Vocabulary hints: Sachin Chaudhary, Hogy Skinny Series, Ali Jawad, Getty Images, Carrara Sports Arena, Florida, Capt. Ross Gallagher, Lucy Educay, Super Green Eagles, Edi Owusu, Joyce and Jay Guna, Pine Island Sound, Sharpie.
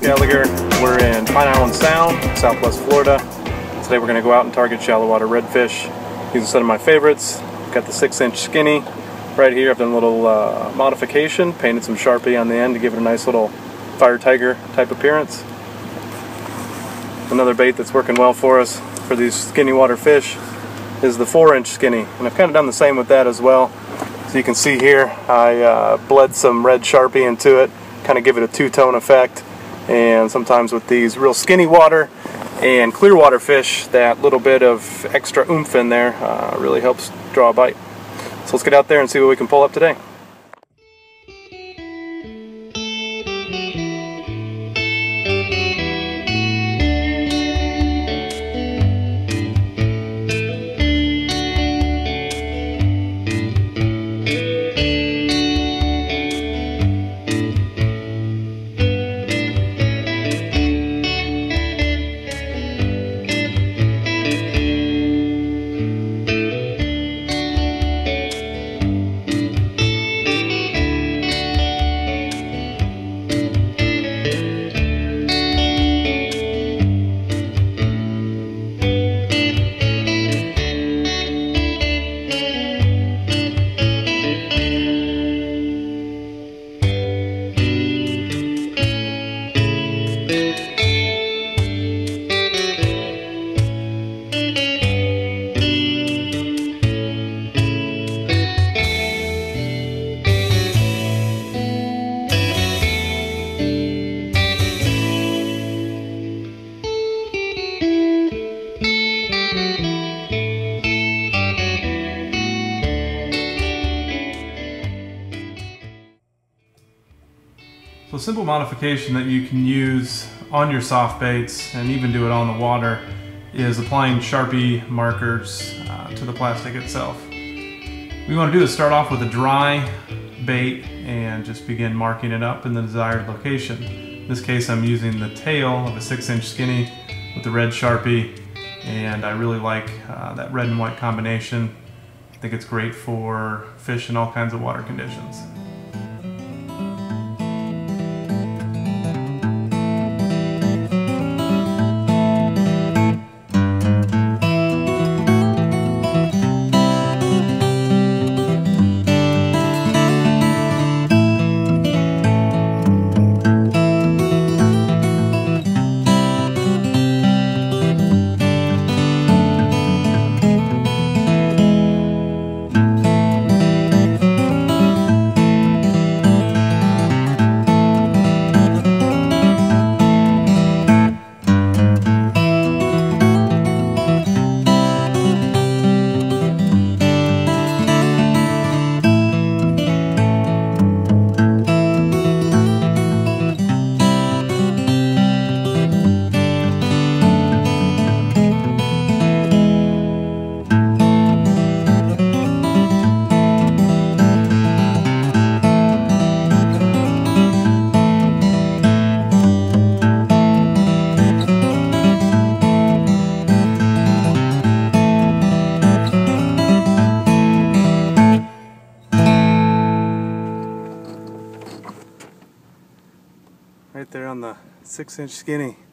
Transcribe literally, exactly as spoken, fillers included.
Gallagher. We're in Pine Island Sound, Southwest Florida. Today we're going to go out and target shallow water redfish. These are some of my favorites. Got the six inch skinny right here. I've done a little uh, modification, painted some Sharpie on the end to give it a nice little fire tiger type appearance. Another bait that's working well for us for these skinny water fish is the four inch skinny, and I've kind of done the same with that as well. So you can see here I uh, bled some red Sharpie into it, kind of give it a two-tone effect. And sometimes with these real skinny water and clear water fish, that little bit of extra oomph in there uh, really helps draw a bite. So let's get out there and see what we can pull up today. So a simple modification that you can use on your soft baits and even do it on the water is applying Sharpie markers uh, to the plastic itself. What we want to do is start off with a dry bait and just begin marking it up in the desired location. In this case, I'm using the tail of a six inch skinny with the red Sharpie, and I really like uh, that red and white combination. I think it's great for fish in all kinds of water conditions. Right there on the six inch skinny.